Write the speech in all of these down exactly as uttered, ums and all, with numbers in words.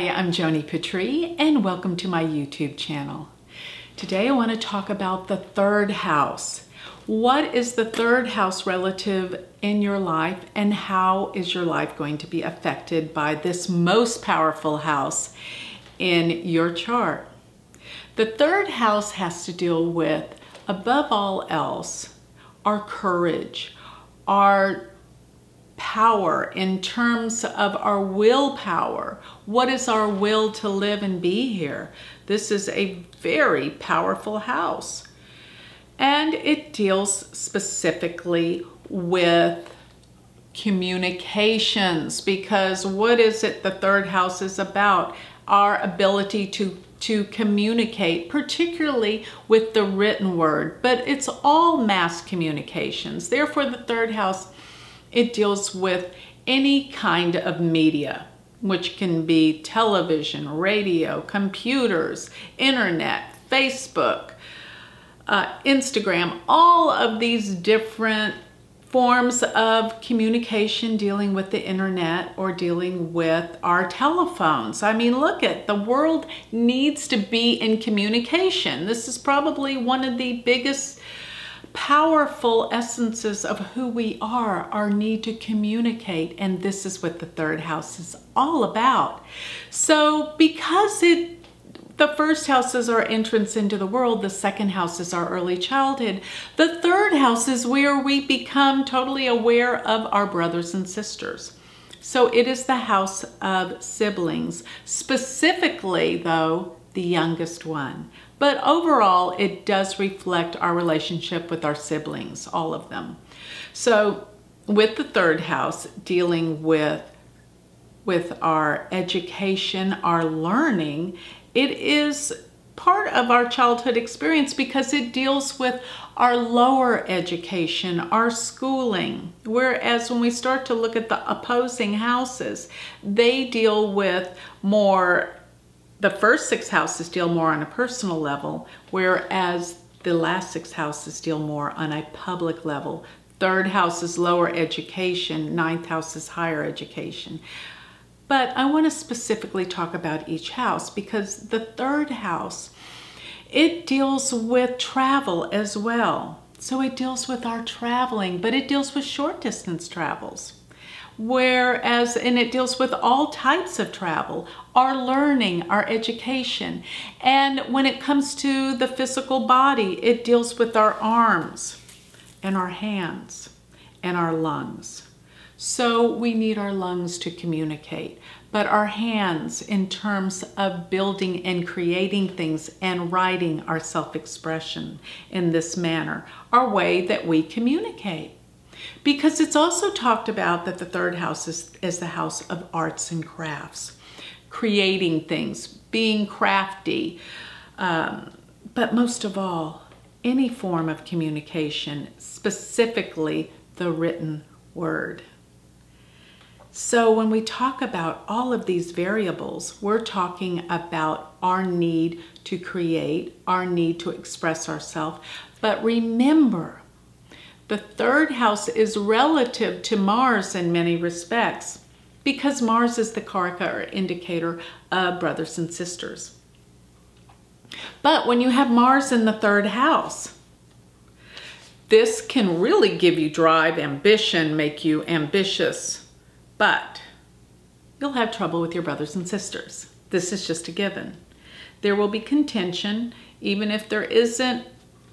Hi, I'm Joni Patry and welcome to my YouTube channel. Today I want to talk about the third house. What is the third house relative in your life and how is your life going to be affected by this most powerful house in your chart? The third house has to deal with, above all else, our courage, our power in terms of our willpower. What is our will to live and be here? This is a very powerful house. And it deals specifically with communications, because what is it the third house is about? Our ability to to communicate, particularly with the written word, but it's all mass communications. Therefore, the third house, it deals with any kind of media, which can be television, radio, computers, internet, Facebook, uh, Instagram, all of these different forms of communication dealing with the internet or dealing with our telephones. I mean, look at, the world needs to be in communication. This is probably one of the biggest powerful essences of who we are, our need to communicate, and this is what the third house is all about. So because it the first house is our entrance into the world, the second house is our early childhood, the third house is where we become totally aware of our brothers and sisters. So it is the house of siblings, specifically though the youngest one. But overall, it does reflect our relationship with our siblings, all of them. So with the third house dealing with, with our education, our learning, it is part of our childhood experience because it deals with our lower education, our schooling. Whereas when we start to look at the opposing houses, they deal with more. The first six houses deal more on a personal level, whereas the last six houses deal more on a public level. Third house is lower education, ninth house is higher education. But I want to specifically talk about each house because the third house, it deals with travel as well. So it deals with our traveling, but it deals with short distance travels. Whereas, and it deals with all types of travel, our learning, our education. And when it comes to the physical body, it deals with our arms and our hands and our lungs. So we need our lungs to communicate, but our hands in terms of building and creating things and writing our self-expression in this manner, our way that we communicate. Because it's also talked about that the third house is, is the house of arts and crafts, creating things, being crafty, um, but most of all, any form of communication, specifically the written word. So when we talk about all of these variables, we're talking about our need to create, our need to express ourselves, but remember, the third house is relative to Mars in many respects because Mars is the karaka or indicator of brothers and sisters. But when you have Mars in the third house, this can really give you drive, ambition, make you ambitious, but you'll have trouble with your brothers and sisters. This is just a given. There will be contention, even if there isn't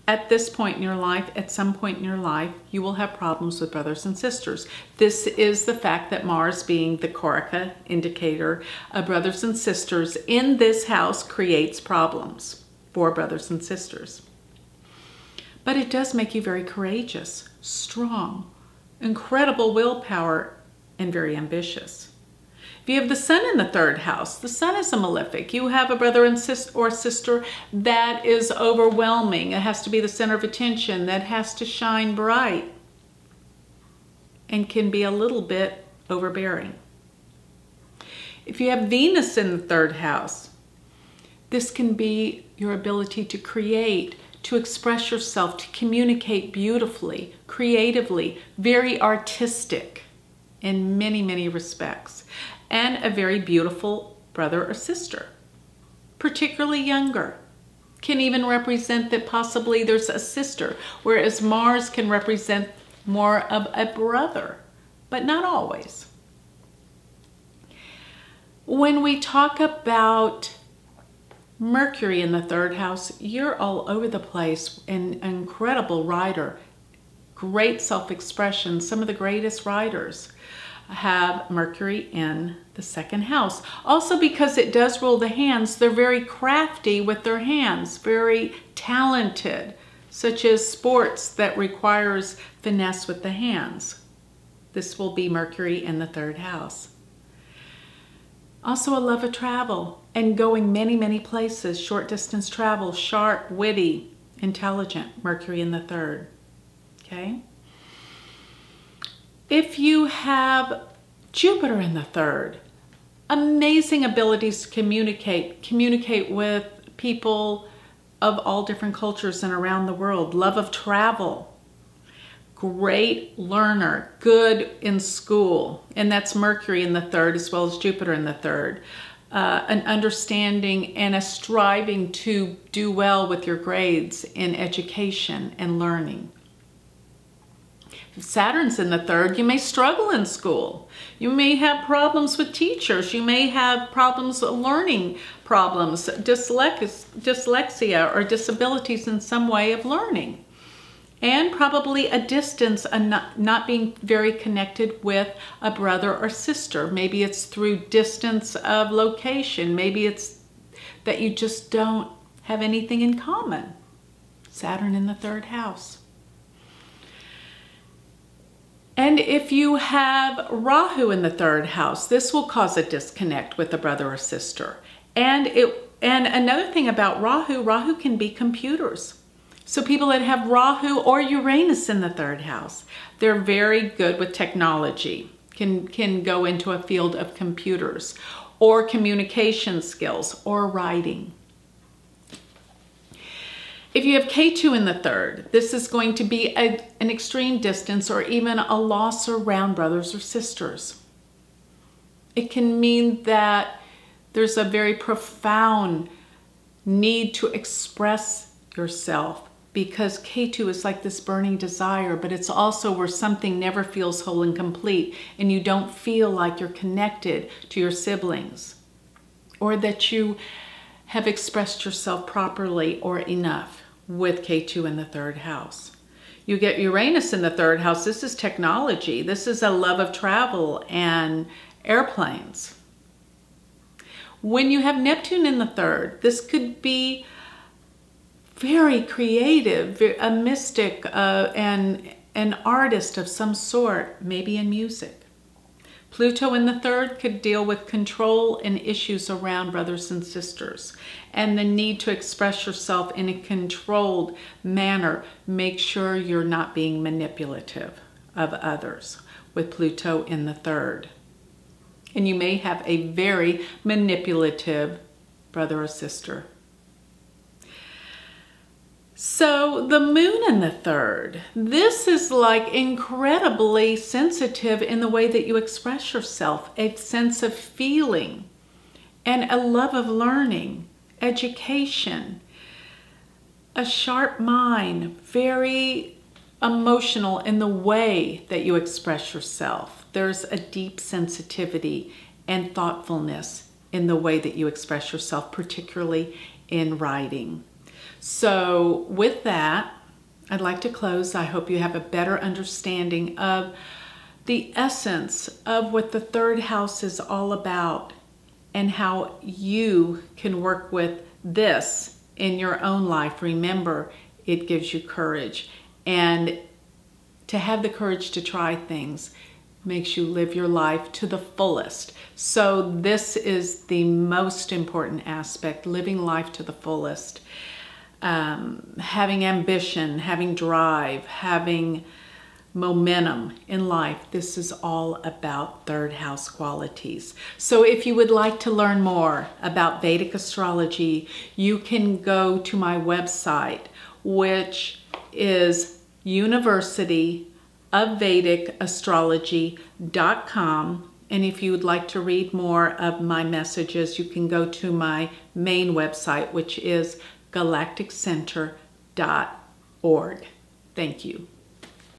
at this point in your life, at some point in your life, you will have problems with brothers and sisters. This is the fact that Mars being the karaka indicator of brothers and sisters in this house creates problems for brothers and sisters. But it does make you very courageous, strong, incredible willpower, and very ambitious. If you have the sun in the third house, the sun is a malefic. You have a brother and sis or sister that is overwhelming. It has to be the center of attention, that has to shine bright and can be a little bit overbearing. If you have Venus in the third house, this can be your ability to create, to express yourself, to communicate beautifully, creatively, very artistic in many, many respects. And a very beautiful brother or sister, particularly younger. Can even represent that possibly there's a sister, whereas Mars can represent more of a brother, but not always. When we talk about Mercury in the third house, you're all over the place, an incredible writer, great self-expression. Some of the greatest writers have Mercury in the second house. Also because it does rule the hands, they're very crafty with their hands, very talented, such as sports that requires finesse with the hands. This will be Mercury in the third house. Also a love of travel and going many, many places, short distance travel, sharp, witty, intelligent, Mercury in the third, okay? If you have Jupiter in the third, amazing abilities to communicate, communicate with people of all different cultures and around the world, love of travel, great learner, good in school, and that's Mercury in the third as well as Jupiter in the third. Uh, an understanding and a striving to do well with your grades in education and learning. If Saturn's in the third, you may struggle in school. You may have problems with teachers. You may have problems, learning problems, dyslexia or disabilities in some way of learning. And probably a distance and not, not being very connected with a brother or sister. Maybe it's through distance of location. Maybe it's that you just don't have anything in common. Saturn in the third house. And if you have Rahu in the third house, this will cause a disconnect with a brother or sister. And it, and another thing about Rahu, Rahu can be computers. So people that have Rahu or Uranus in the third house, they're very good with technology, can, can go into a field of computers or communication skills or writing. If you have K two in the third, this is going to be a, an extreme distance or even a loss around brothers or sisters. It can mean that there's a very profound need to express yourself because K two is like this burning desire, but it's also where something never feels whole and complete and you don't feel like you're connected to your siblings or that you have expressed yourself properly or enough. With K two in the third house, you get Uranus in the third house. This is technology. This is a love of travel and airplanes. When you have Neptune in the third, this could be very creative, a mystic, uh, and an artist of some sort, maybe in music. Pluto in the third could deal with control and issues around brothers and sisters and the need to express yourself in a controlled manner. Make sure you're not being manipulative of others with Pluto in the third. And you may have a very manipulative brother or sister. So the moon in the third, this is like incredibly sensitive in the way that you express yourself, a sense of feeling and a love of learning, education, a sharp mind, very emotional in the way that you express yourself. There's a deep sensitivity and thoughtfulness in the way that you express yourself, particularly in writing. So with that, I'd like to close. I hope you have a better understanding of the essence of what the third house is all about and how you can work with this in your own life. Remember, it gives you courage, and to have the courage to try things makes you live your life to the fullest. So this is the most important aspect, living life to the fullest. Um, having ambition, having drive, having momentum in life. This is all about third house qualities. So if you would like to learn more about Vedic astrology, you can go to my website, which is university of vedic astrology dot com. And if you would like to read more of my messages, you can go to my main website, which is galactic center dot org. Thank you.